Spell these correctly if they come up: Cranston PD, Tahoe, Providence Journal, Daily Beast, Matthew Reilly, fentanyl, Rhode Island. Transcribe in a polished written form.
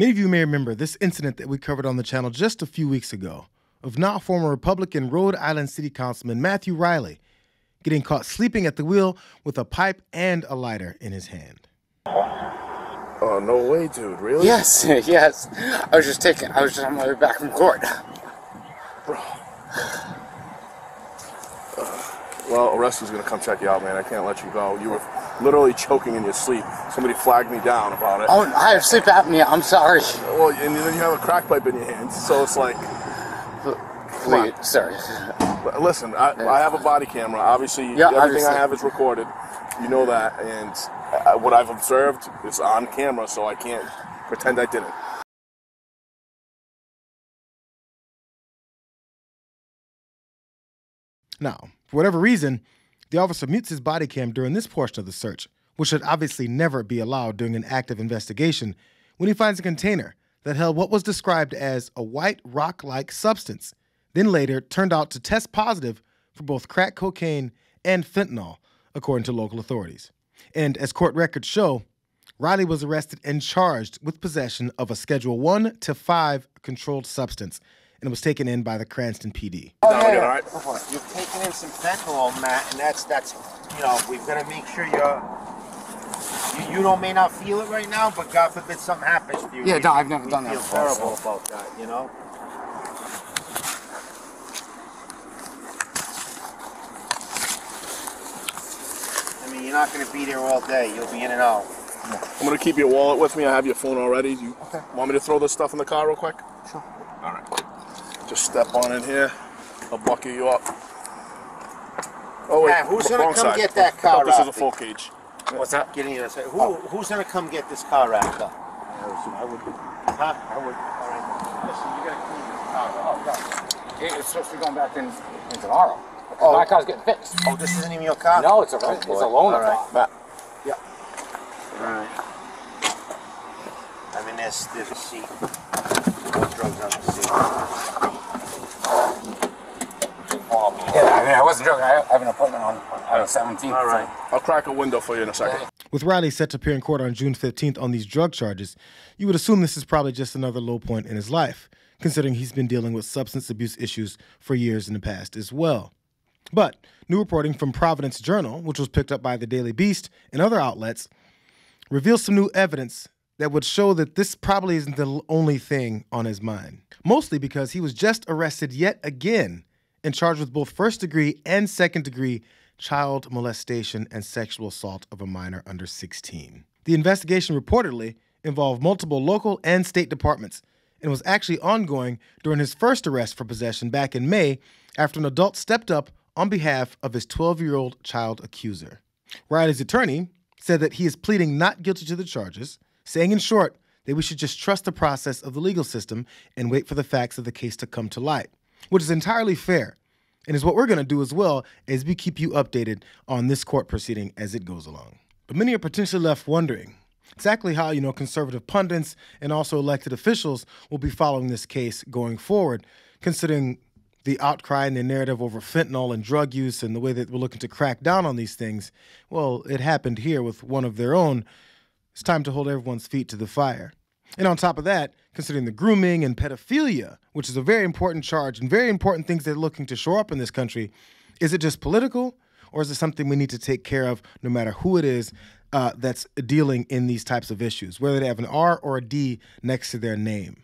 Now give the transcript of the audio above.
Many of you may remember this incident that we covered on the channel just a few weeks ago of now former Republican Rhode Island City Councilman Matthew Reilly getting caught sleeping at the wheel with a pipe and a lighter in his hand. Oh, no way, dude, really? Yes, yes. I was just on my way back from court. Bro. Well, a rescue's gonna come check you out, man. I can't let you go. You were literally choking in your sleep. Somebody flagged me down about it. Oh, I have sleep apnea. I'm sorry. Well, and then you have a crack pipe in your hand, so it's like... Please, sorry. Listen, I have a body camera. Obviously, everything I have is recorded. You know that, and what I've observed is on camera, so I can't pretend I didn't. Now, for whatever reason, the officer mutes his body cam during this portion of the search, which should obviously never be allowed during an active investigation, when he finds a container that held what was described as a white rock-like substance, then later turned out to test positive for both crack cocaine and fentanyl, according to local authorities. And as court records show, Reilly was arrested and charged with possession of a Schedule I to V controlled substance, and it was taken in by the Cranston PD. Oh, yeah. All right. You've taken in some fentanyl, Matt, and that's you know, we've got to make sure you may not feel it right now, but God forbid something happens to you. Yeah, no, I've never done that. Feel terrible about that, you know. I mean, you're not going to be there all day. You'll be in and out. I'm going to keep your wallet with me. I have your phone already. You want me to throw this stuff in the car real quick? Sure. All right. Just step on in here. I'll buckle you up. Oh wait, who's gonna come get that car? This is a full cage. What's that? Getting you. Who's gonna come get this car rack up? I would. Huh? I would. All right. Listen, you gotta clean this car. Oh God. It's supposed to be going back in tomorrow. Oh, my car's getting fixed. Oh, this isn't even your car. No, it's a loaner. All right. Matt. Yeah. All right. I mean, there's a seat. No drugs on the seat. I wasn't joking. I have an appointment on the 17th. All right. I'll crack a window for you in a second. With Reilly set to appear in court on June 15th on these drug charges, you would assume this is probably just another low point in his life, considering he's been dealing with substance abuse issues for years in the past as well. But new reporting from Providence Journal, which was picked up by the Daily Beast and other outlets, reveals some new evidence that would show that this probably isn't the only thing on his mind, mostly because he was just arrested yet again and charged with both first-degree and second-degree child molestation and sexual assault of a minor under 16. The investigation reportedly involved multiple local and state departments and was actually ongoing during his first arrest for possession back in May after an adult stepped up on behalf of his 12-year-old child accuser. Reilly's attorney said that he is pleading not guilty to the charges, saying in short that we should just trust the process of the legal system and wait for the facts of the case to come to light, which is entirely fair and is what we're going to do as well as we keep you updated on this court proceeding as it goes along. But many are potentially left wondering exactly how, you know, conservative pundits and also elected officials will be following this case going forward, considering the outcry and the narrative over fentanyl and drug use and the way that we're looking to crack down on these things. Well, it happened here with one of their own. It's time to hold everyone's feet to the fire. And on top of that, considering the grooming and pedophilia, which is a very important charge and very important things they're looking to shore up in this country, is it just political or is it something we need to take care of no matter who it is that's dealing in these types of issues, whether they have an R or a D next to their name?